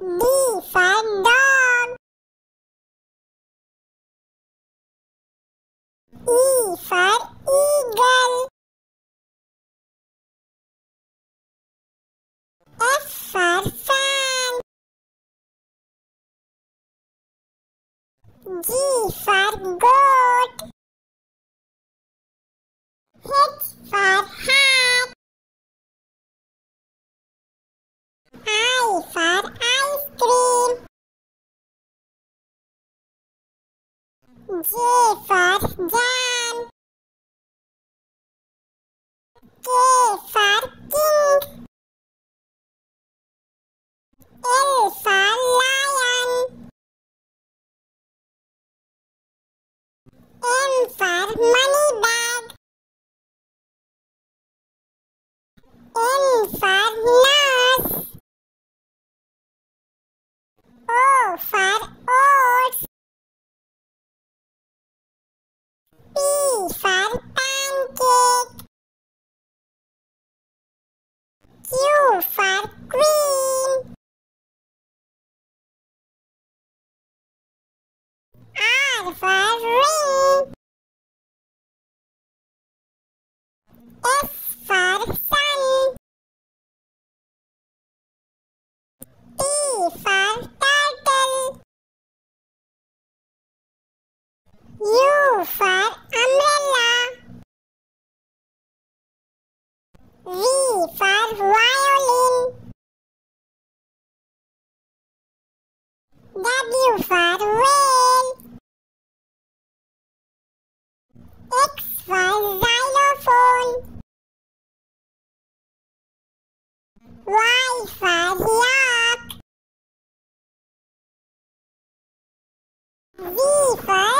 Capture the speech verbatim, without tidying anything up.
Difandom. E for eagle. F for fan. G for goat. H for hat. I for ice cream. J for jam. K for king. L for lion. M for money bag. N for nose. O for oats. P for pancake. Q for queen. R for ring. S for sun. T for turtle. U for umbrella. V for violin. W for whale. X for xylophone. Y for yak. Z for